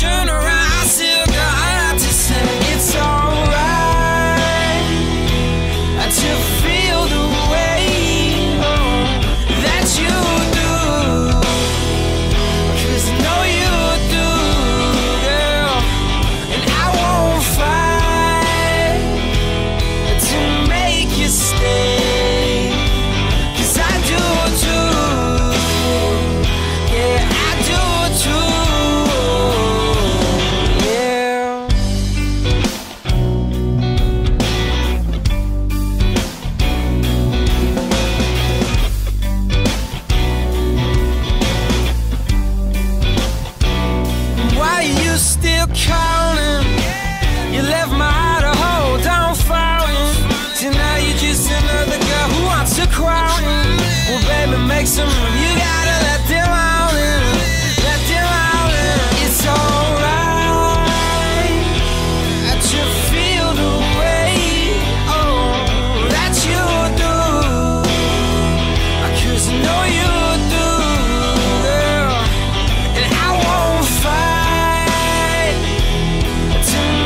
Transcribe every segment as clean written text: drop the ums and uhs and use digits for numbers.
turn around, I still got a lot to say. It's alright to feel the way that you do, 'cause I know you do, girl. And I won't fight to make you stay, 'cause I do too. Yeah, I do too. Still calling, you left my heart a hole down falling. Tonight you're just another girl who wants to cry. Well baby, make some room, you gotta let them out in, let them out in. It's alright to feel the way, oh, that you do, 'cause I know you do, girl. And I won't fight too.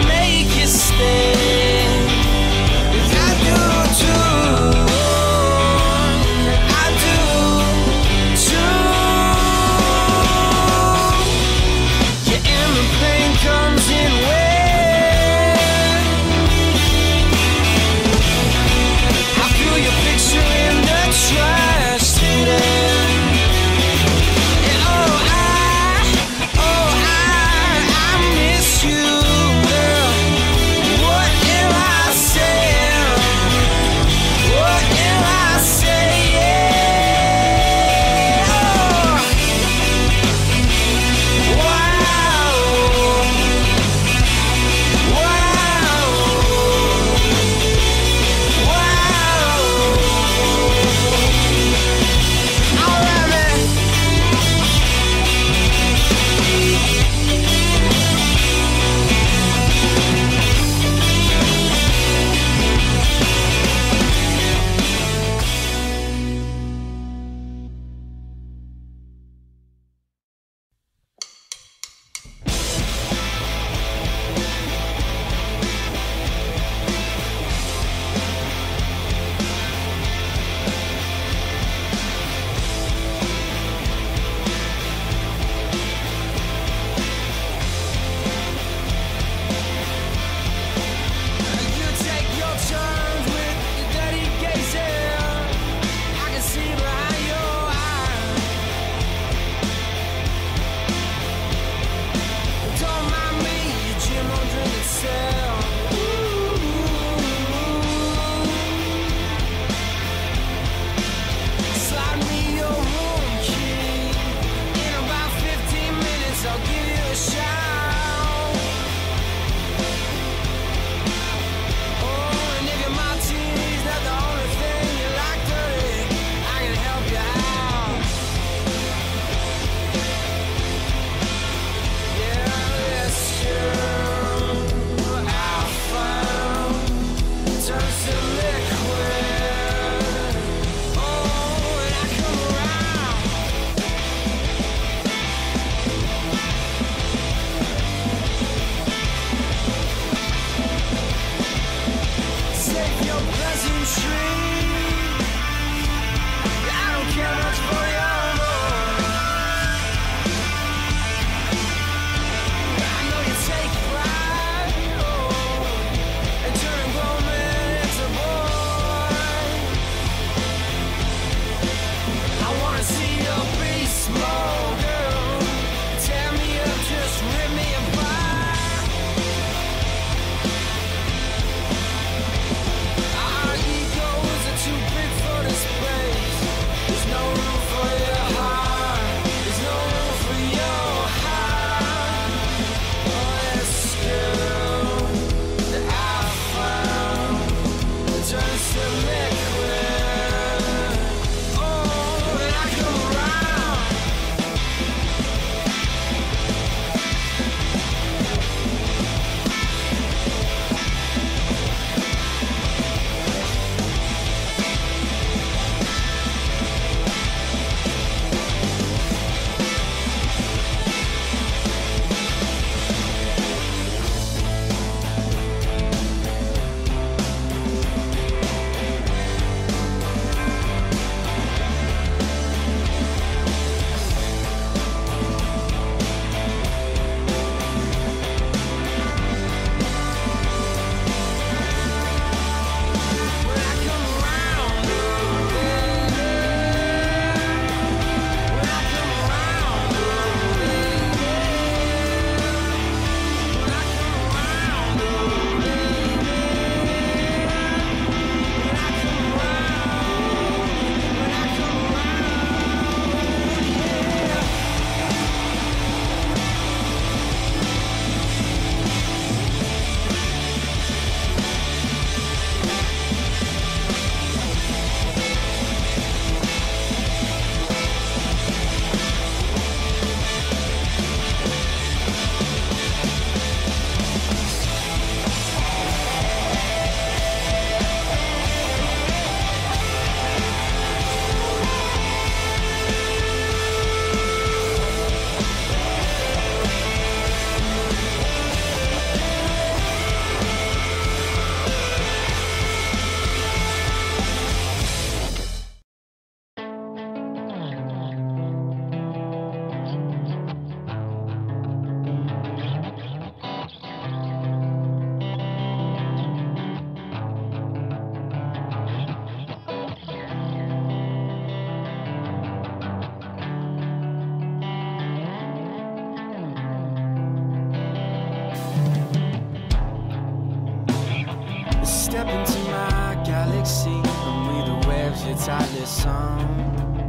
inside this song.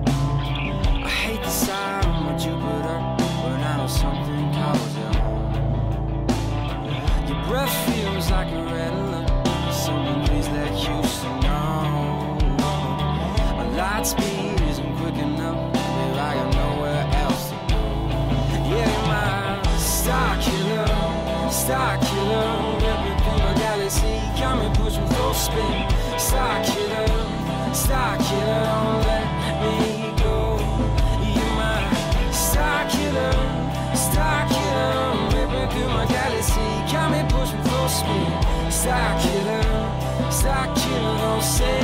I hate the sound what you put up when I know something calls you home. Your breath feels like a red alert, something please let Houston know. My light speed isn't quick enough, but I got nowhere else to go. Yeah, you're my star killer, star killer. Ripping through my galaxy, got me pushing full spin. Star killer, star killer, don't let me go. You're my star killer, star killer. Ripping through my galaxy, got me pushing full speed. Star killer, don't say.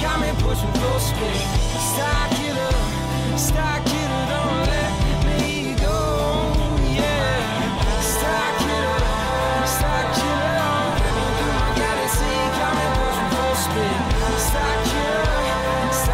Got me pushing full speed. Star killer, don't let me go. Yeah, star killer, don't let me go. My galaxy got me pushing full speed. Star killer, don't say.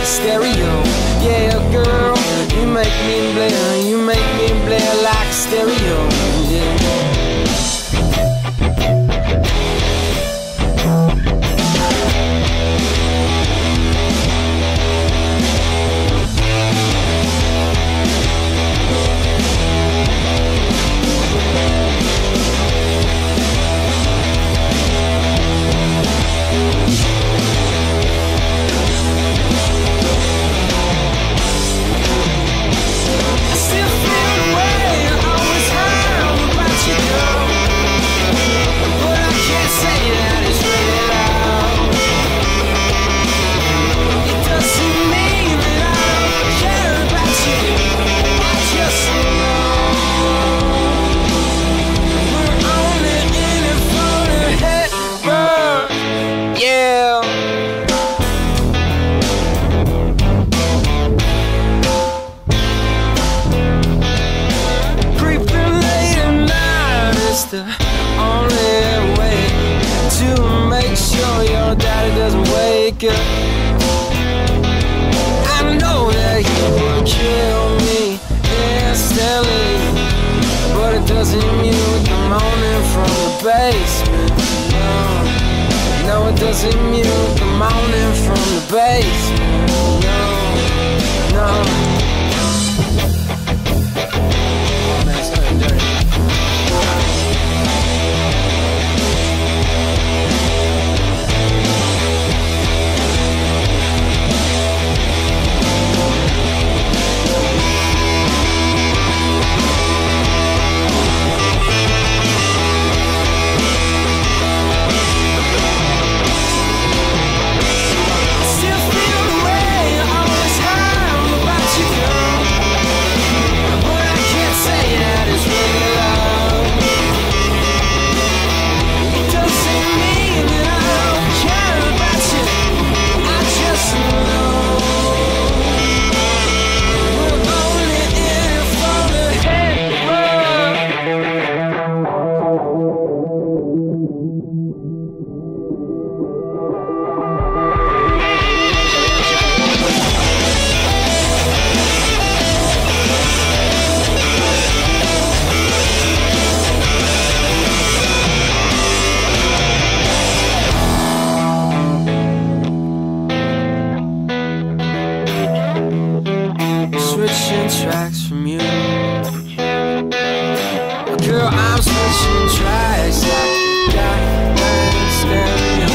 the stereo. Yeah, girl, you make me blare, you make me blare like a stereo. Yeah. The only way to make sure your daddy doesn't wake up. I know that you will kill me instantly, but it doesn't mute the moaning from the basement. No, it doesn't mute the moaning from the basement. No, no. Tracks from you, girl, I'm switching tracks like I can't stand you.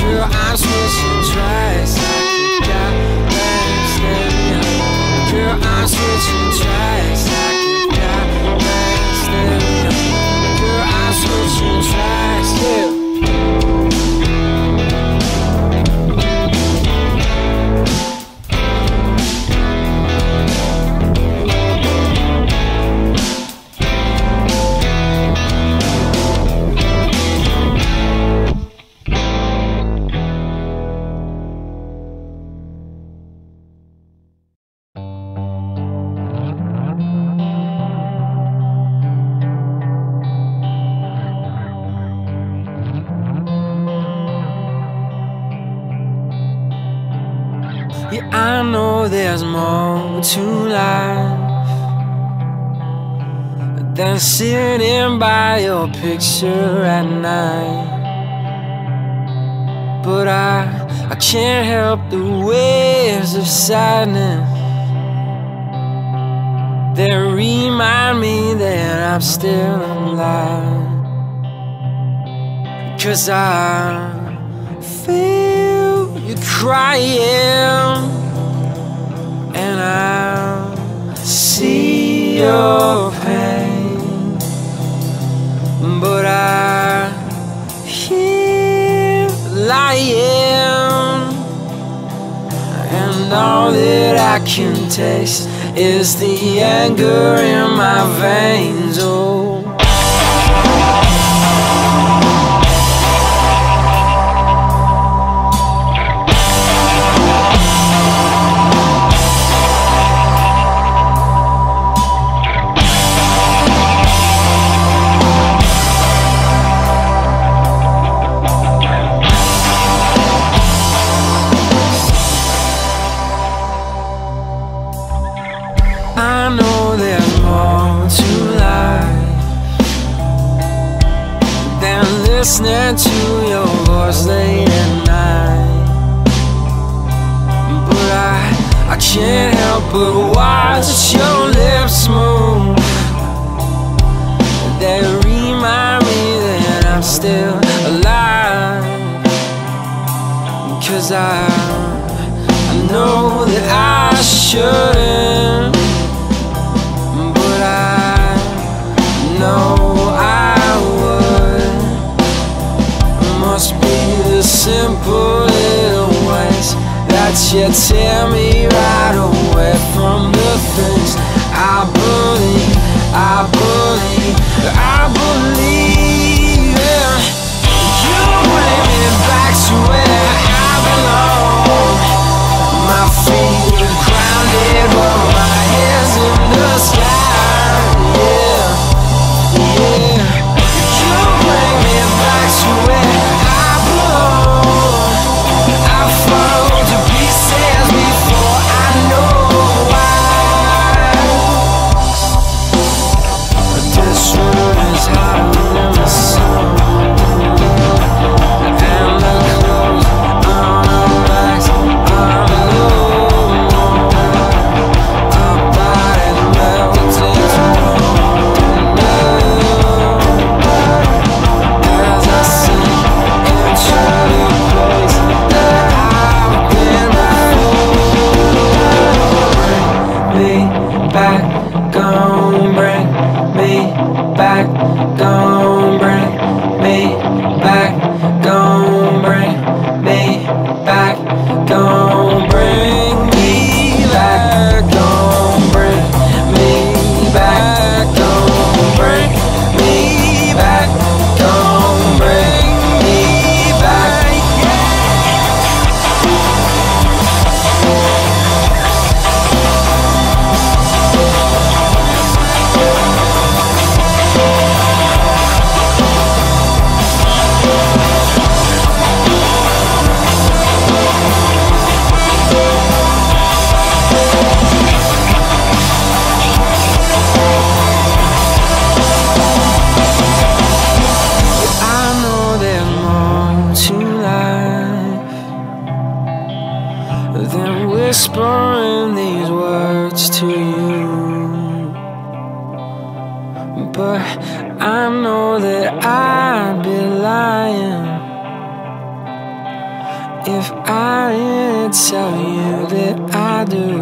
Girl, I'm switching tracks like I can't stand you. Girl, I'm switching tracks like I can't stand you. Girl, I'm switching tracks, yeah. Yeah, I know there's more to life than sitting by your picture at night. But I can't help the waves of sadness that remind me that I'm still alive. 'Cause I feel you crying, and I see your pain, but I keep lying, and all that I can taste is the anger in my veins. Oh, listening to your voice late at night, but I can't help but watch your lips move. They remind me that I'm still alive, 'cause I know that I shouldn't, but I know simple little ways that you tear me right away from the things I believe, I believe, I believe in. You bring me back to where I belong. My feet are grounded, but my hands in the sky. Yeah, yeah. You bring me back to where I belong. Whispering these words to you, but I know that I'd be lying if I didn't tell you that I do,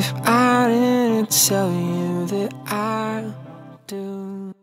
if I didn't tell you that I do.